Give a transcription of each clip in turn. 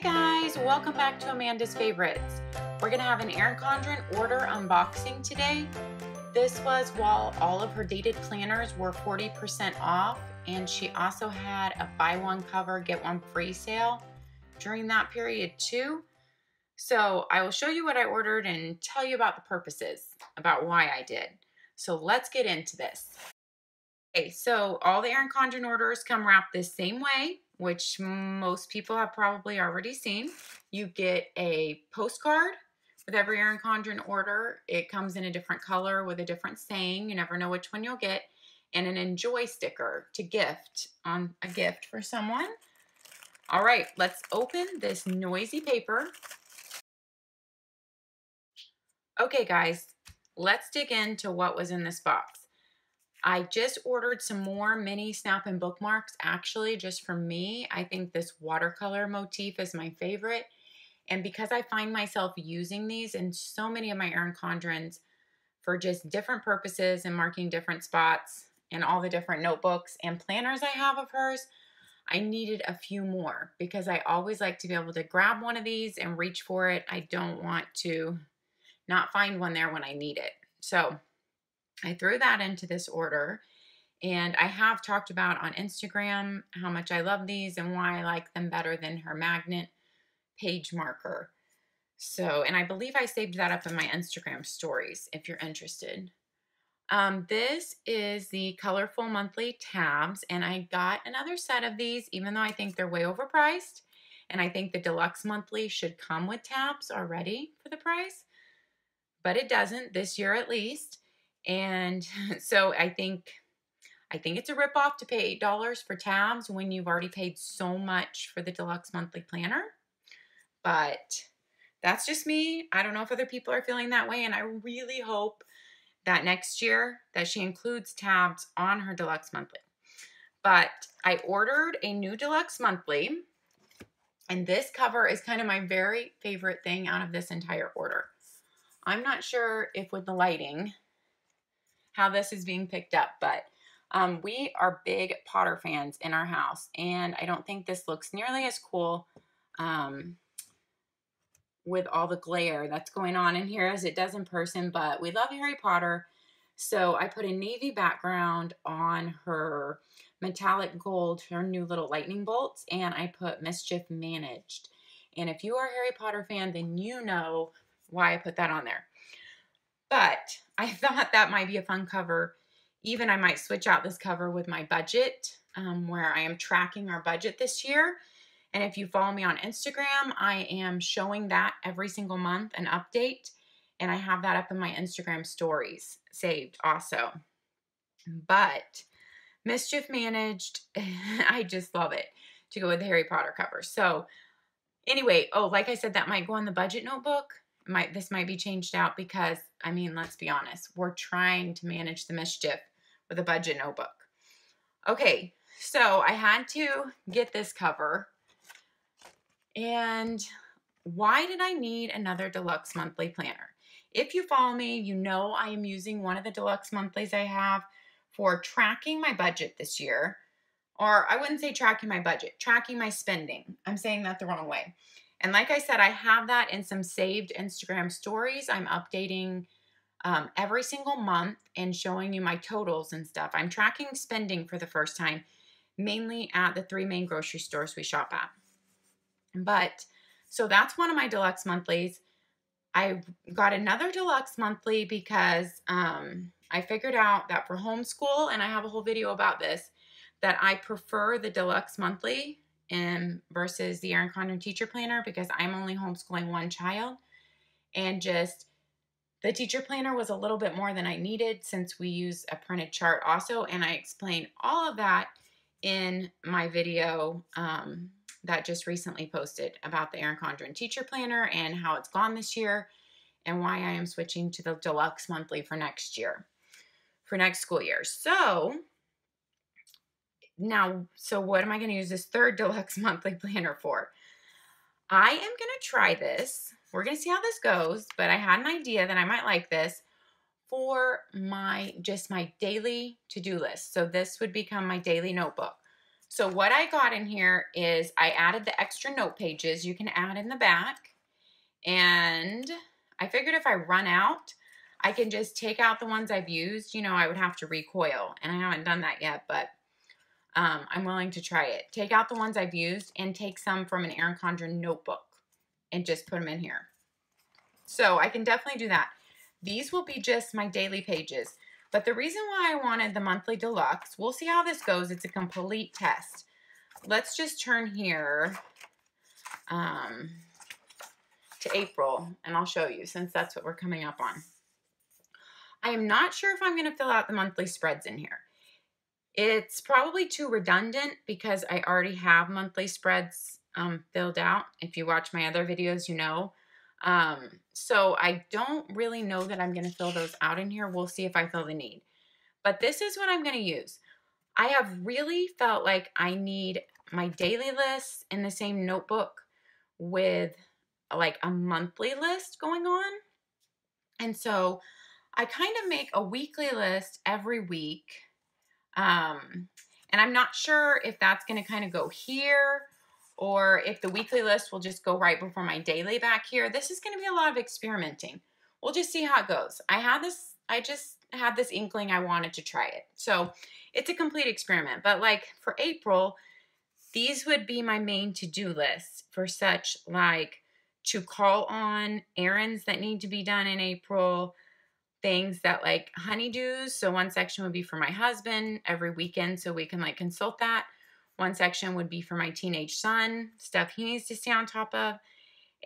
Hey guys, welcome back to Amanda's Favorites. We're gonna have an Erin Condren order unboxing today. This was while all of her dated planners were 40% off, and she also had a buy one cover, get one free sale during that period too. So I will show you what I ordered and tell you about the purposes, about why I did. So let's get into this. Okay, so all the Erin Condren orders come wrapped the same way, which most people have probably already seen. You get a postcard with every Erin Condren order. It comes in a different color with a different saying. You never know which one you'll get. And an enjoy sticker to gift on a gift for someone. All right, let's open this noisy paper. Okay guys, let's dig into what was in this box. I just ordered some more mini snap and bookmarks, actually, just for me. I think this watercolor motif is my favorite. And because I find myself using these in so many of my Erin Condrens for just different purposes and marking different spots in all the different notebooks and planners I have of hers, I needed a few more because I always like to be able to grab one of these and reach for it. I don't want to not find one there when I need it. So I threw that into this order, and I have talked about on Instagram how much I love these and why I like them better than her magnet page marker. So, and I believe I saved that up in my Instagram stories if you're interested. This is the colorful monthly tabs, and I got another set of these even though I think they're way overpriced, and I think the deluxe monthly should come with tabs already for the price, but it doesn't this year at least. And so I think it's a ripoff to pay $8 for tabs when you've already paid so much for the deluxe monthly planner. But that's just me. I don't know if other people are feeling that way. And I really hope that next year that she includes tabs on her deluxe monthly. But I ordered a new deluxe monthly. And this cover is kind of my very favorite thing out of this entire order. I'm not sure if with the lighting how this is being picked up, but we are big Potter fans in our house, and I don't think this looks nearly as cool with all the glare that's going on in here as it does in person, but we love Harry Potter, so I put a navy background on her metallic gold, her new little lightning bolts, and I put Mischief Managed. And if you are a Harry Potter fan, then you know why I put that on there. But I thought that might be a fun cover. Even I might switch out this cover with my budget, where I am tracking our budget this year. And if you follow me on Instagram, I am showing that every single month, an update. And I have that up in my Instagram stories saved also. But Mischief Managed, I just love it to go with the Harry Potter cover. So anyway, oh, like I said, that might go on the budget notebook. This might be changed out because, I mean, let's be honest, we're trying to manage the mischief with a budget notebook. Okay, so I had to get this cover. And why did I need another deluxe monthly planner? If you follow me, you know I am using one of the deluxe monthlies I have for tracking my budget this year. Or I wouldn't say tracking my budget, tracking my spending. I'm saying that the wrong way. And like I said, I have that in some saved Instagram stories. I'm updating every single month and showing you my totals and stuff. I'm tracking spending for the first time, mainly at the three main grocery stores we shop at. But, so that's one of my deluxe monthlies. I got another deluxe monthly because I figured out that for homeschool, and I have a whole video about this, that I prefer the deluxe monthly versus the Erin Condren Teacher Planner because I'm only homeschooling one child, and just the teacher planner was a little bit more than I needed since we use a printed chart also, and I explained all of that in my video that just recently posted about the Erin Condren Teacher Planner and how it's gone this year and why I am switching to the deluxe monthly for next year, for next school year. So now, so what am I going to use this third deluxe monthly planner for? I am going to try this. We're going to see how this goes, but I had an idea that I might like this for my, just my daily to-do list. So this would become my daily notebook. So what I got in here is I added the extra note pages you can add in the back, and I figured if I run out, I can just take out the ones I've used. You know, I would have to recoil, and I haven't done that yet, but I'm willing to try it. Take out the ones I've used and take some from an Erin Condren notebook and just put them in here. So I can definitely do that. These will be just my daily pages. But the reason why I wanted the monthly deluxe, we'll see how this goes. It's a complete test. Let's just turn here to April, and I'll show you, since that's what we're coming up on. I am not sure if I'm going to fill out the monthly spreads in here. It's probably too redundant because I already have monthly spreads filled out. If you watch my other videos, you know. So I don't really know that I'm going to fill those out in here. We'll see if I feel the need. But this is what I'm going to use. I have really felt like I need my daily lists in the same notebook with like a monthly list going on. And so I kind of make a weekly list every week. And I'm not sure if that's going to kind of go here, or if the weekly list will just go right before my daily back here. This is going to be a lot of experimenting. We'll just see how it goes. I just had this inkling I wanted to try it. So it's a complete experiment. But like for April, these would be my main to-do list for such like to call on, errands that need to be done in April, things that like honeydews. So one section would be for my husband every weekend so we can like consult that. One section would be for my teenage son, stuff he needs to stay on top of.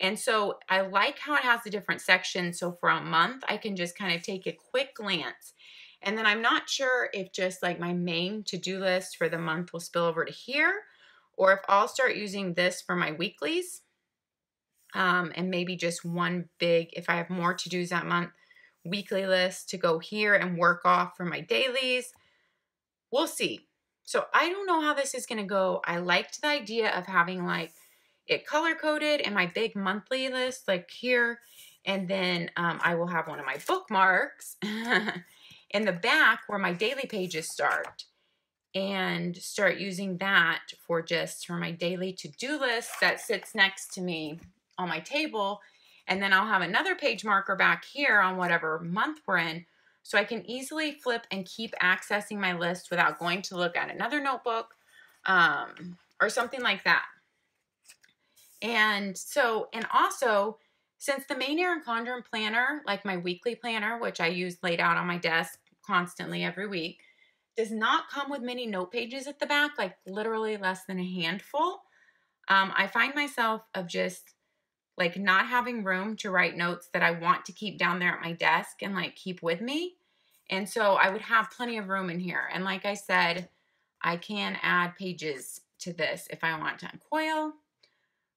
And so I like how it has the different sections. So for a month, I can just kind of take a quick glance. And then I'm not sure if just like my main to-do list for the month will spill over to here, or if I'll start using this for my weeklies. And maybe just one big, if I have more to-dos that month, weekly list to go here and work off for my dailies. We'll see. So I don't know how this is going to go. I liked the idea of having like it color-coded in my big monthly list like here. And then I will have one of my bookmarks in the back where my daily pages start, and start using that for just for my daily to-do list that sits next to me on my table. And then I'll have another page marker back here on whatever month we're in, so I can easily flip and keep accessing my list without going to look at another notebook or something like that. And so, and also, since the main Erin Condren planner, like my weekly planner, which I use laid out on my desk constantly every week, does not come with many note pages at the back, like literally less than a handful. I find myself of just like not having room to write notes that I want to keep down there at my desk and like keep with me. And so I would have plenty of room in here. And like I said, I can add pages to this if I want to uncoil.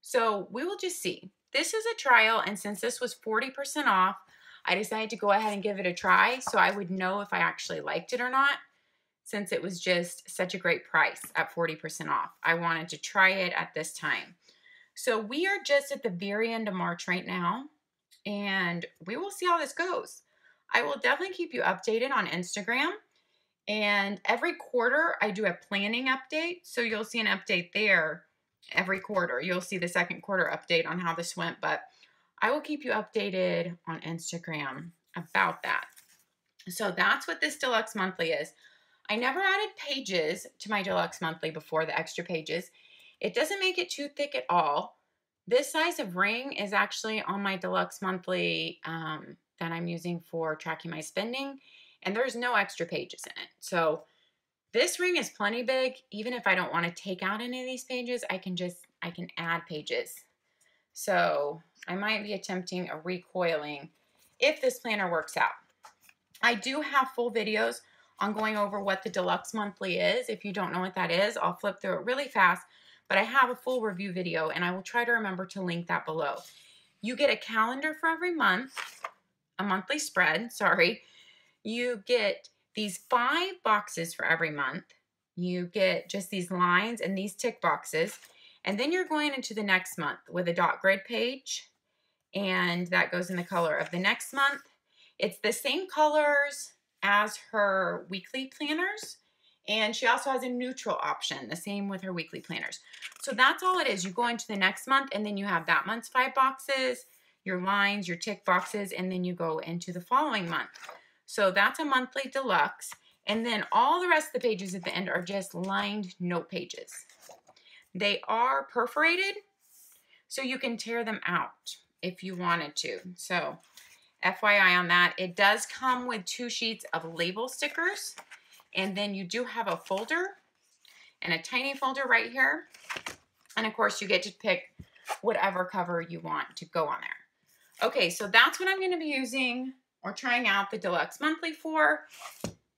So we will just see. This is a trial, and since this was 40% off, I decided to go ahead and give it a try so I would know if I actually liked it or not, since it was just such a great price at 40% off. I wanted to try it at this time. So we are just at the very end of March right now, and we will see how this goes. I will definitely keep you updated on Instagram, and every quarter I do a planning update. So you'll see an update there every quarter. You'll see the second quarter update on how this went, but I will keep you updated on Instagram about that. So that's what this deluxe monthly is. I never added pages to my deluxe monthly before, the extra pages. It doesn't make it too thick at all. This size of ring is actually on my deluxe monthly that I'm using for tracking my spending, and there's no extra pages in it. So this ring is plenty big. Even if I don't want to take out any of these pages, I can add pages. So I might be attempting a recoiling if this planner works out. I do have full videos on going over what the deluxe monthly is. If you don't know what that is, I'll flip through it really fast. But I have a full review video, and I will try to remember to link that below. You get a calendar for every month, a monthly spread, sorry. You get these 5 boxes for every month. You get just these lines and these tick boxes. And then you're going into the next month with a dot grid page, and that goes in the color of the next month. It's the same colors as her weekly planners, And she also has a neutral option, the same with her weekly planners. So that's all it is. You go into the next month, and then you have that month's 5 boxes, your lines, your tick boxes, and then you go into the following month. So that's a monthly deluxe. And then all the rest of the pages at the end are just lined note pages. They are perforated, so you can tear them out if you wanted to. So FYI on that, it does come with 2 sheets of label stickers. And then you do have a folder and a tiny folder right here. And of course you get to pick whatever cover you want to go on there. Okay, so that's what I'm gonna be using or trying out the Deluxe Monthly for.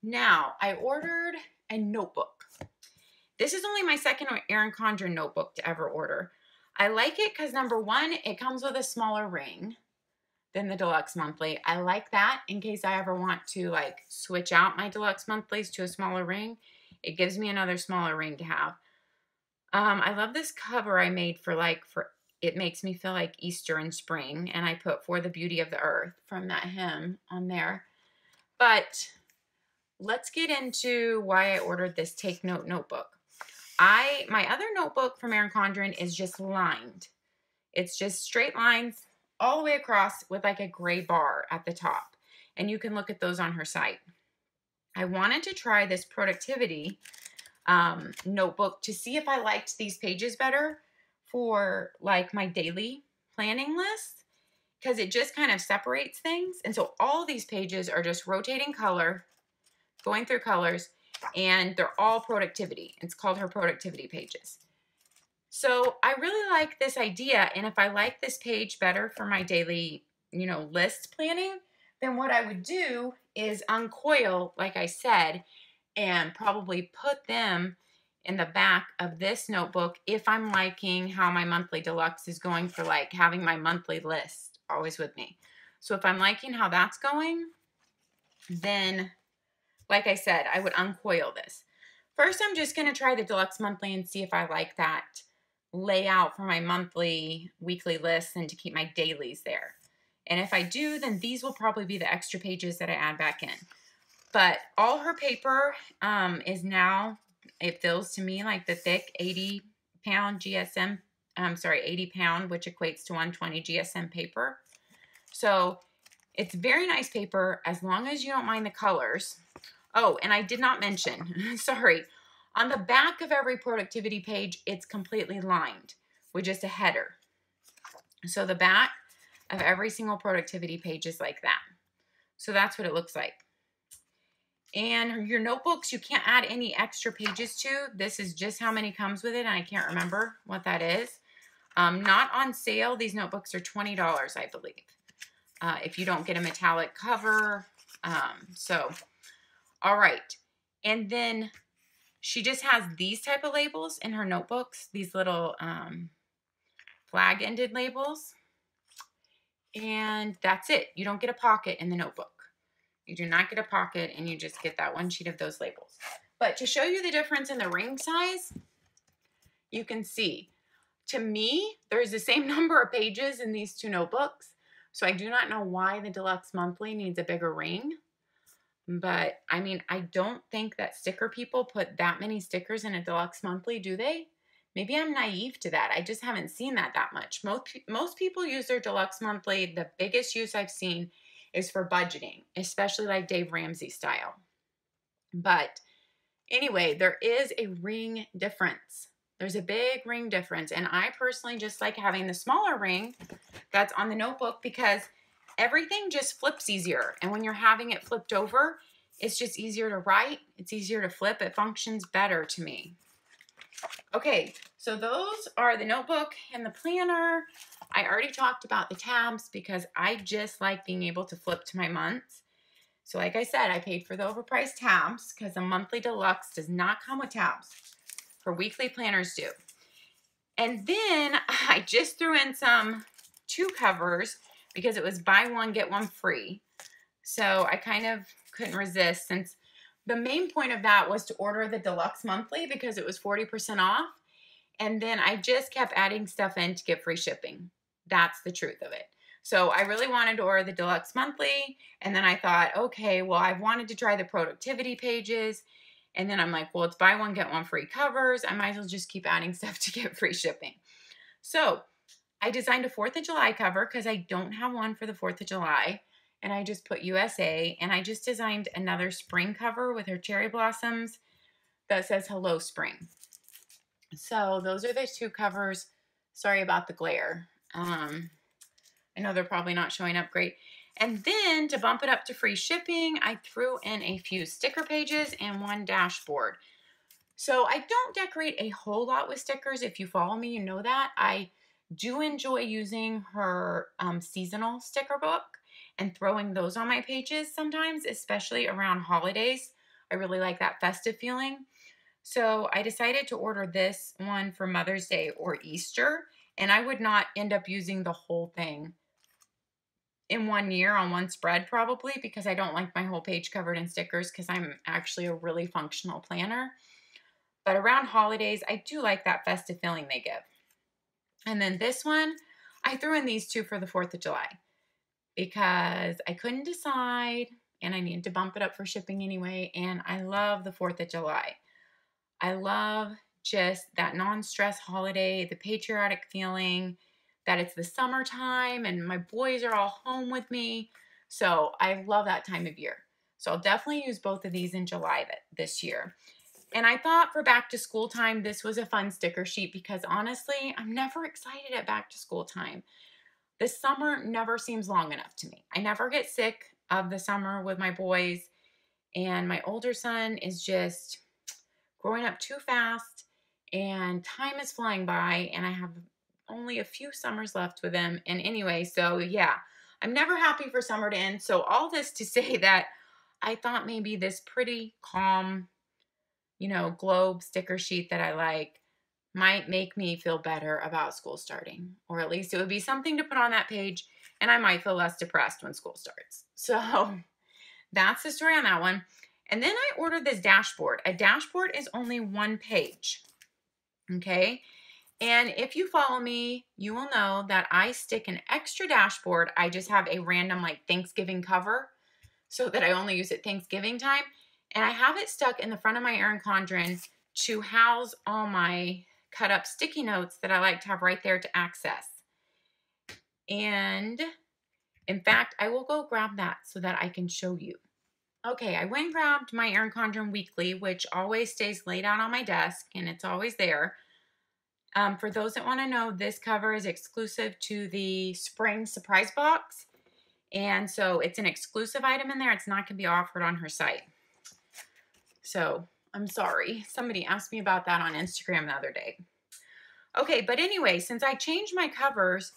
Now, I ordered a notebook. This is only my second Erin Condren notebook to ever order. I like it because number 1, it comes with a smaller ring than the Deluxe Monthly. I like that in case I ever want to like switch out my Deluxe Monthlies to a smaller ring. It gives me another smaller ring to have. I love this cover I made for it makes me feel like Easter and spring, and I put "For the Beauty of the Earth" from that hymn on there. But let's get into why I ordered this Take Note notebook. My other notebook from Erin Condren is just lined. It's just straight lines all the way across with like a gray bar at the top. And you can look at those on her site. I wanted to try this productivity notebook to see if I liked these pages better for like my daily planning list, because it just kind of separates things. And so all these pages are just rotating color, going through colors, and they're all productivity. It's called her productivity pages. So I really like this idea, and if I like this page better for my daily, list planning, then what I would do is uncoil, like I said, and probably put them in the back of this notebook if I'm liking how my monthly deluxe is going for like having my monthly list always with me. So if I'm liking how that's going, then like I said, I would uncoil this. First, I'm just going to try the Deluxe Monthly and see if I like that layout for my monthly, weekly lists and to keep my dailies there. And if I do, then these will probably be the extra pages that I add back in. But all her paper is now, it feels to me like the thick 80-pound GSM, I'm sorry, 80-pound, which equates to 120 GSM paper. So it's very nice paper as long as you don't mind the colors. Oh, and I did not mention, sorry, on the back of every productivity page, it's completely lined with just a header. So the back of every single productivity page is like that. So that's what it looks like. And your notebooks, you can't add any extra pages to. This is just how many comes with it, and I can't remember what that is. Not on sale. These notebooks are $20, I believe, if you don't get a metallic cover. All right, and then she just has these type of labels in her notebooks, these little flag-ended labels, and that's it. You don't get a pocket in the notebook. You do not get a pocket, and you just get that 1 sheet of those labels. But to show you the difference in the ring size, you can see, to me, there's the same number of pages in these 2 notebooks, so I do not know why the Deluxe Monthly needs a bigger ring. But, I mean, I don't think that sticker people put that many stickers in a Deluxe Monthly, do they? Maybe I'm naive to that. I just haven't seen that much. Most people use their Deluxe Monthly. The biggest use I've seen is for budgeting, especially like Dave Ramsey style. But, anyway, there is a ring difference. There's a big ring difference. And I personally just like having the smaller ring that's on the notebook because everything just flips easier. And when you're having it flipped over, it's just easier to write. It's easier to flip. It functions better to me. Okay, so those are the notebook and the planner. I already talked about the tabs because I just like being able to flip to my months. So like I said, I paid for the overpriced tabs because a monthly deluxe does not come with tabs. Her weekly planners do. And then I just threw in some 2 covers because it was buy one, get one free. So I kind of couldn't resist since the main point of that was to order the Deluxe Monthly because it was 40% off. And then I just kept adding stuff in to get free shipping. That's the truth of it. So I really wanted to order the Deluxe Monthly. And then I thought, okay, well, I've wanted to try the productivity pages. And then I'm like, well, it's buy one, get one free covers. I might as well just keep adding stuff to get free shipping. So I designed a 4th of July cover because I don't have one for the 4th of July. And I just put USA, and I just designed another spring cover with her cherry blossoms that says Hello Spring. So those are the two covers. Sorry about the glare. I know they're probably not showing up great. And then to bump it up to free shipping, I threw in a few sticker pages and one dashboard. So I don't decorate a whole lot with stickers. If you follow me, you know that. I do enjoy using her seasonal sticker book and throwing those on my pages sometimes, especially around holidays. I really like that festive feeling. So I decided to order this one for Mother's Day or Easter, and I would not end up using the whole thing in one year on one spread probably, because I don't like my whole page covered in stickers because I'm actually a really functional planner. But around holidays, I do like that festive feeling they give. And then this one, I threw in these two for the 4th of July because I couldn't decide and I needed to bump it up for shipping anyway. And I love the 4th of July. I love just that non-stress holiday, the patriotic feeling that it's the summertime and my boys are all home with me. So I love that time of year. So I'll definitely use both of these in July this year. And I thought for back to school time, this was a fun sticker sheet because honestly, I'm never excited at back to school time. The summer never seems long enough to me. I never get sick of the summer with my boys, and my older son is just growing up too fast and time is flying by, and I have only a few summers left with him. And anyway, so yeah, I'm never happy for summer to end. So all this to say that I thought maybe this pretty calm, you know, globe sticker sheet that I like might make me feel better about school starting, or at least it would be something to put on that page, and I might feel less depressed when school starts. So that's the story on that one. And then I ordered this dashboard. A dashboard is only one page, okay? And if you follow me, you will know that I stick an extra dashboard. I just have a random like Thanksgiving cover so that I only use it Thanksgiving time. And I have it stuck in the front of my Erin Condren to house all my cut up sticky notes that I like to have right there to access. And in fact, I will go grab that so that I can show you. Okay, I went and grabbed my Erin Condren Weekly, which always stays laid out on my desk, and it's always there. For those that want to know, this cover is exclusive to the Spring Surprise Box, and so it's an exclusive item in there. It's not going to be offered on her site. So, I'm sorry. Somebody asked me about that on Instagram the other day. Okay, but anyway, since I changed my covers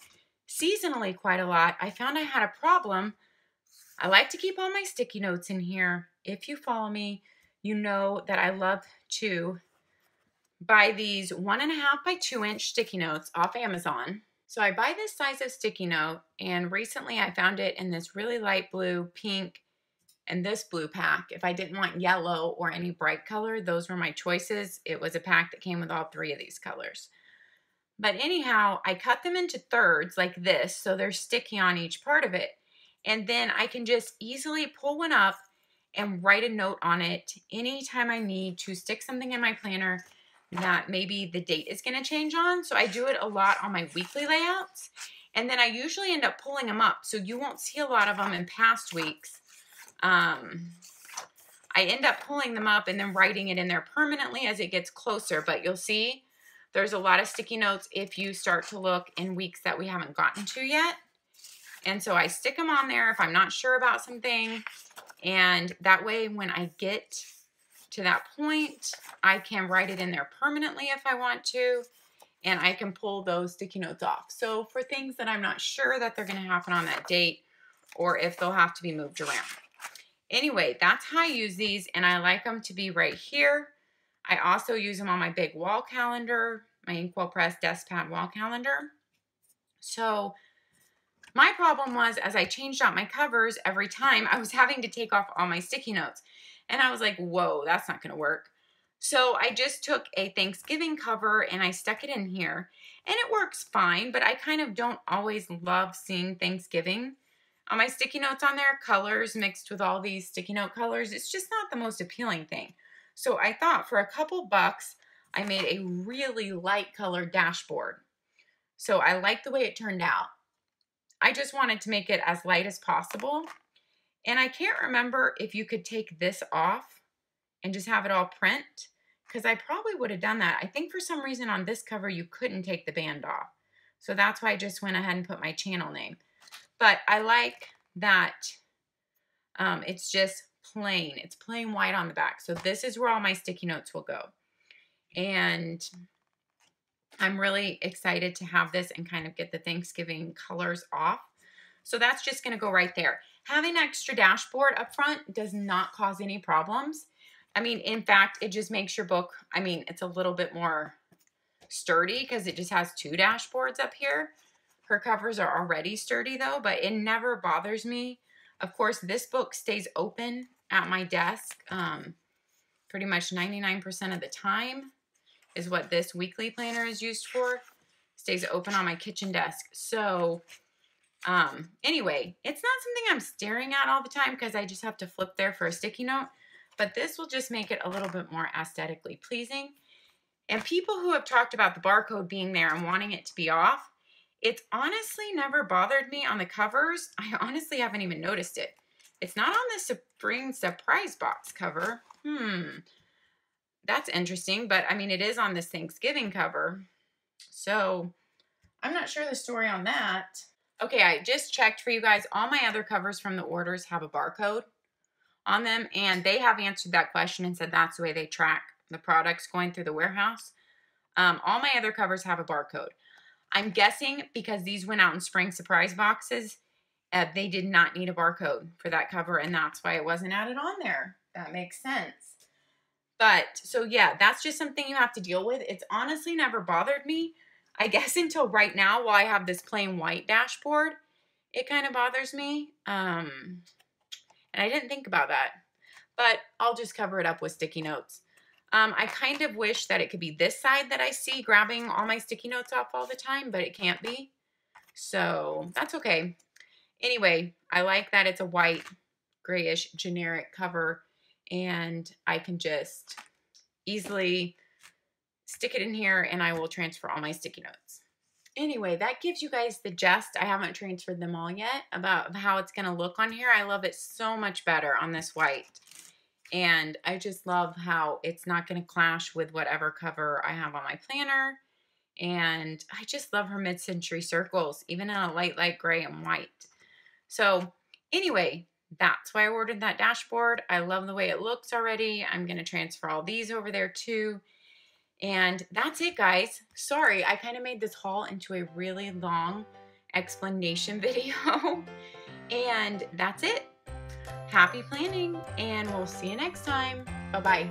seasonally quite a lot, I found I had a problem. I like to keep all my sticky notes in here. If you follow me, you know that I love to buy these 1.5 by 2 inch sticky notes off Amazon. So I buy this size of sticky note, and recently I found it in this really light blue, pink, and this blue pack. If I didn't want yellow or any bright color, those were my choices. It was a pack that came with all three of these colors. But anyhow, I cut them into thirds like this, so they're sticky on each part of it. And then I can just easily pull one up and write a note on it anytime I need to stick something in my planner that maybe the date is going to change on. So I do it a lot on my weekly layouts. And then I usually end up pulling them up. So you won't see a lot of them in past weeks. I end up pulling them up and then writing it in there permanently as it gets closer. But you'll see there's a lot of sticky notes if you start to look in weeks that we haven't gotten to yet. And so I stick them on there if I'm not sure about something. And that way, when I get to that point, I can write it in there permanently if I want to. And I can pull those sticky notes off. So for things that I'm not sure that they're going to happen on that date, or if they'll have to be moved around. Anyway, that's how I use these. And I like them to be right here. I also use them on my big wall calendar, my Inkwell Press desk pad wall calendar. So my problem was, as I changed out my covers every time, I was having to take off all my sticky notes. And I was like, whoa, that's not going to work. So I just took a Thanksgiving cover and I stuck it in here. And it works fine, but I kind of don't always love seeing Thanksgiving on my sticky notes on there. Colors mixed with all these sticky note colors. It's just not the most appealing thing. So I thought for a couple bucks, I made a really light colored dashboard. So I like the way it turned out. I just wanted to make it as light as possible. And I can't remember if you could take this off and just have it all print, because I probably would have done that. I think for some reason on this cover, you couldn't take the band off. So that's why I just went ahead and put my channel name. But I like that it's just plain. It's plain white on the back. So this is where all my sticky notes will go. And I'm really excited to have this and kind of get the Thanksgiving colors off. So that's just going to go right there. Having an extra dashboard up front does not cause any problems. I mean, in fact, it just makes your book, I mean, it's a little bit more sturdy because it just has two dashboards up here. Her covers are already sturdy though, but it never bothers me. Of course, this book stays open at my desk pretty much 99% of the time is what this weekly planner is used for. It stays open on my kitchen desk. So anyway, it's not something I'm staring at all the time because I just have to flip there for a sticky note. But this will just make it a little bit more aesthetically pleasing. And people who have talked about the barcode being there and wanting it to be off, it's honestly never bothered me on the covers. I honestly haven't even noticed it. It's not on the Spring Surprise Box cover. That's interesting, but I mean, it is on this Thanksgiving cover. So I'm not sure the story on that. Okay, I just checked for you guys. All my other covers from the orders have a barcode on them, and they have answered that question and said that's the way they track the products going through the warehouse. All my other covers have a barcode. I'm guessing because these went out in Spring Surprise boxes, they did not need a barcode for that cover, and that's why it wasn't added on there. That makes sense. But, so yeah, that's just something you have to deal with. It's honestly never bothered me. I guess until right now, while I have this plain white dashboard, it kind of bothers me. And I didn't think about that, but I'll just cover it up with sticky notes. I kind of wish that it could be this side that I see grabbing all my sticky notes off all the time, but it can't be. So that's okay. Anyway, I like that it's a white, grayish, generic cover, and I can just easily stick it in here and I will transfer all my sticky notes. Anyway, that gives you guys the gist. I haven't transferred them all yet about how it's going to look on here. I love it so much better on this white. And I just love how it's not going to clash with whatever cover I have on my planner. And I just love her mid-century circles, even in a light, light gray and white. So anyway, that's why I ordered that dashboard. I love the way it looks already. I'm going to transfer all these over there too. And that's it, guys. Sorry, I kind of made this haul into a really long explanation video. And that's it. Happy planning, and we'll see you next time. Bye-bye.